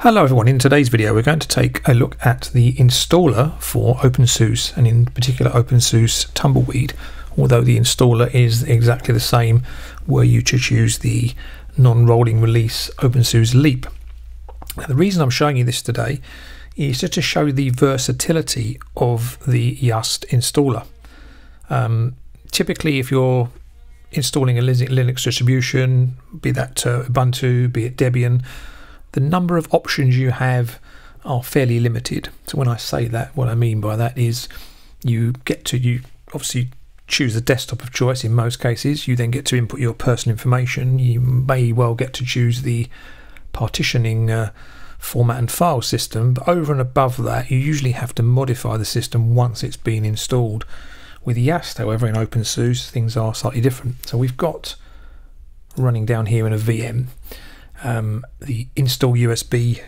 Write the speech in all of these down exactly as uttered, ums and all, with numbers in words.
Hello everyone, in today's video we're going to take a look at the installer for OpenSUSE, and in particular OpenSUSE Tumbleweed, although the installer is exactly the same were you to choose the non-rolling release OpenSUSE Leap. Now, the reason I'm showing you this today is just to show the versatility of the YAST installer. Um, typically if you're installing a Linux distribution, be that uh, Ubuntu, be it Debian, the number of options you have are fairly limited. So when I say that, what I mean by that is you get to, you obviously choose the desktop of choice in most cases, you then get to input your personal information, you may well get to choose the partitioning uh, format and file system, but over and above that you usually have to modify the system once it's been installed. With YAST, however, in OpenSUSE things are slightly different. So we've got running down here in a V M um, the install U S B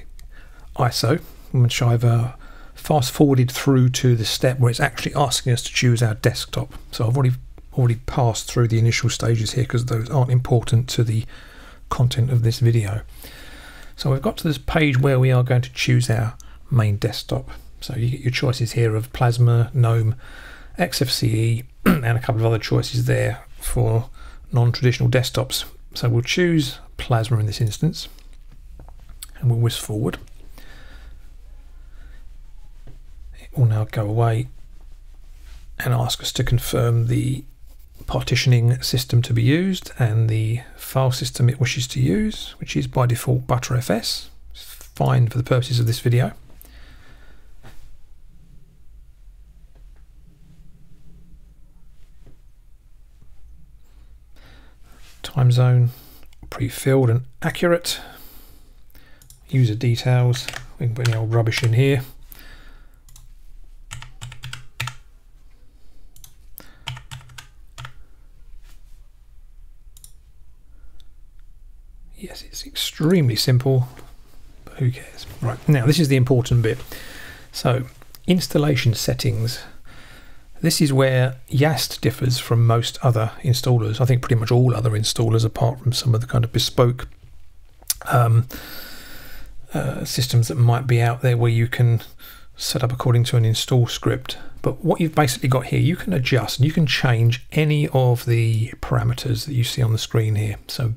I S O, which I've uh, fast forwarded through to the step where it's actually asking us to choose our desktop. So I've already already passed through the initial stages here because those aren't important to the content of this video. So we've got to this page where we are going to choose our main desktop. So you get your choices here of Plasma, GNOME, X F C E and a couple of other choices there for non-traditional desktops. So we'll choose Plasma in this instance and we'll whisk forward. It will now go away and ask us to confirm the partitioning system to be used and the file system it wishes to use, which is by default ButterFS. It's fine for the purposes of this video. Time zone pre-filled and accurate. User details, we can put any old rubbish in here. Yes, it's extremely simple, but who cares? Right, now this is the important bit. So, installation settings. This is where YAST differs from most other installers. I think pretty much all other installers, apart from some of the kind of bespoke um, uh, systems that might be out there where you can set up according to an install script. But what you've basically got here, you can adjust, you can change any of the parameters that you see on the screen here. So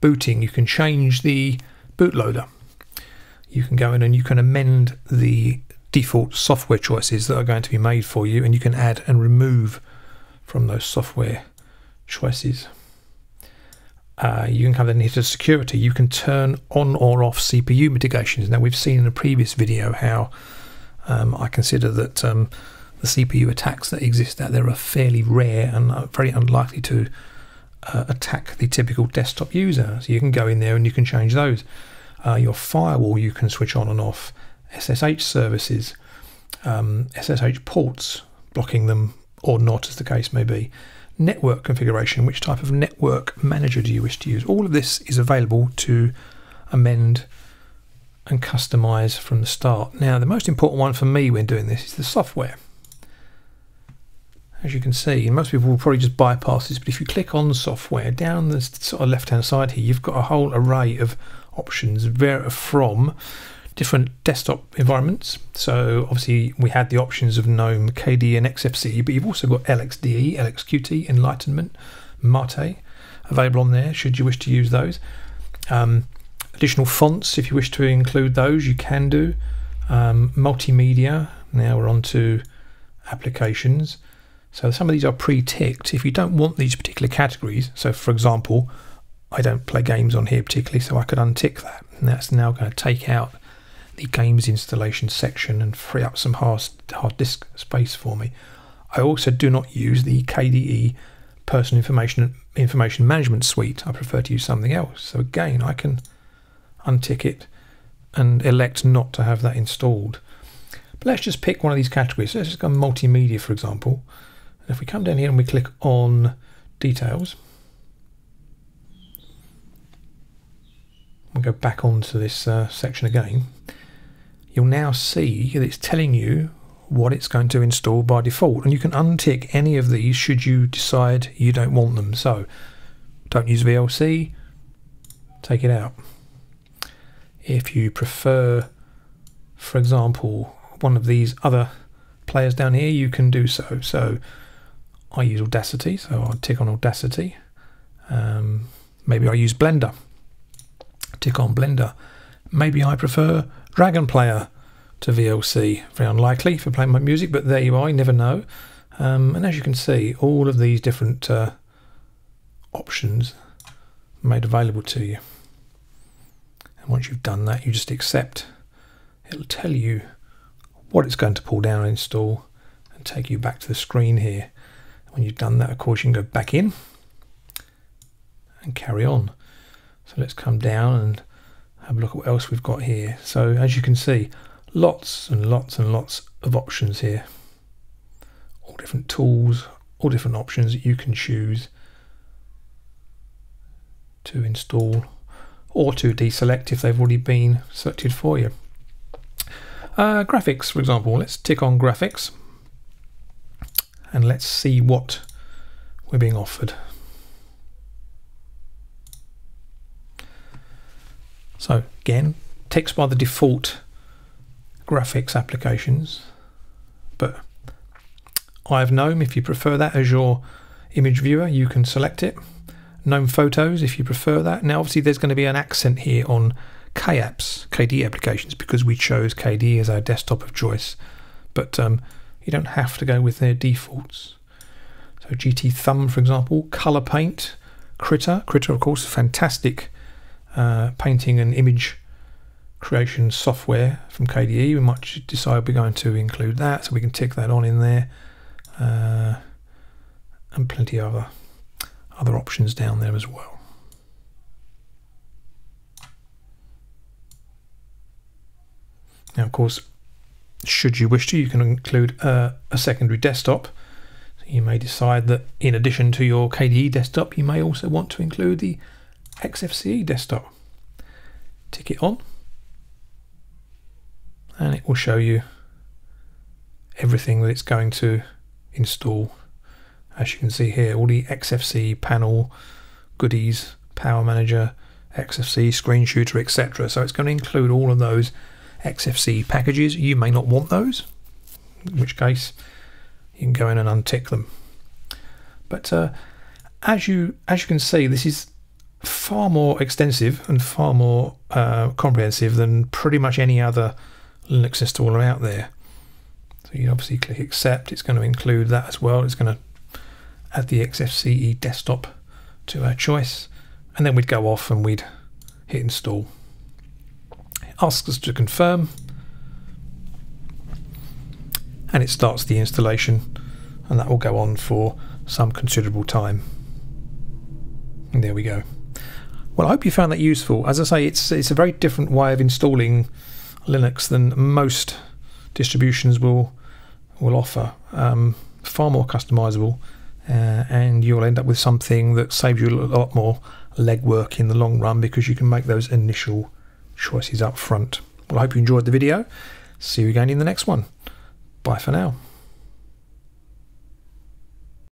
booting, you can change the bootloader. You can go in and you can amend the default software choices that are going to be made for you, and you can add and remove from those software choices. Uh, you can come in here to security. You can turn on or off C P U mitigations. Now we've seen in a previous video how um, I consider that um, the C P U attacks that exist out there are fairly rare and are very unlikely to uh, attack the typical desktop user. So you can go in there and you can change those. Uh, your firewall you can switch on and off. S S H services, um, S S H ports, blocking them or not as the case may be. Network configuration, which type of network manager do you wish to use? All of this is available to amend and customize from the start. Now the most important one for me when doing this is the software. As you can see, most people will probably just bypass this, but if you click on software, down the sort of left hand side here, you've got a whole array of options from different desktop environments. So obviously we had the options of GNOME, K D E and X F C E, but you've also got L X D E, L X Q T, Enlightenment, Mate available on there should you wish to use those. Um, additional fonts, if you wish to include those, you can do. Um, multimedia, now we're on to applications. So some of these are pre-ticked. If you don't want these particular categories, so for example, I don't play games on here particularly, so I could untick that. And that's now going to take out the games installation section and free up some hard, hard disk space for me. I also do not use the K D E personal information information management suite. I prefer to use something else. So again, I can untick it and elect not to have that installed. But let's just pick one of these categories. So let's just go multimedia, for example. And if we come down here and we click on details, we'll go back onto this uh, section again. You'll now see that it's telling you what it's going to install by default, and you can untick any of these should you decide you don't want them. So don't use V L C, take it out. If you prefer, for example, one of these other players down here, you can do so. So I use Audacity, so I'll tick on Audacity. Um, maybe I use Blender. Tick on Blender. Maybe I prefer Dragon player to V L C. Very unlikely for playing my music, but there you are, you never know. Um, and as you can see, all of these different uh, options made available to you. And once you've done that, you just accept. It'll tell you what it's going to pull down and install and take you back to the screen here. When you've done that, of course, you can go back in and carry on. So let's come down and have a look at what else we've got here. So as you can see, lots and lots and lots of options here. All different tools, all different options that you can choose to install or to deselect if they've already been selected for you. Uh, graphics, for example, let's tick on graphics and let's see what we're being offered. So again, text by the default graphics applications, but I have GNOME. If you prefer that as your image viewer, you can select it. GNOME Photos, if you prefer that. Now, obviously, there's going to be an accent here on KApps, K D E applications, because we chose K D E as our desktop of choice. But um, you don't have to go with their defaults. So G T Thumb, for example, Color Paint, Krita. Krita, of course, fantastic uh, painting and image creation software from K D E. We might decide we're going to include that, so we can tick that on in there. Uh, and plenty of other, other options down there as well. Now, of course, should you wish to, you can include uh, a secondary desktop. So you may decide that in addition to your K D E desktop, you may also want to include the X F C E desktop. Tick it on, and it will show you everything that it's going to install. As you can see here, all the X F C E panel goodies, Power Manager, X F C E Screen Shooter, et cetera. So it's going to include all of those X F C E packages. You may not want those, in which case you can go in and untick them. But uh, as you as you can see, this is far more extensive and far more uh, comprehensive than pretty much any other Linux installer out there. So you obviously click accept. It's going to include that as well. It's going to add the X F C E desktop to our choice, and then we'd go off and we'd hit install. Asks us to confirm, and it starts the installation, and that will go on for some considerable time. And there we go. Well, I hope you found that useful. As I say, it's it's a very different way of installing Linux than most distributions will will offer. Um, far more customizable, uh, and you'll end up with something that saves you a lot more legwork in the long run because you can make those initial choices up front. Well, I hope you enjoyed the video. See you again in the next one. Bye for now.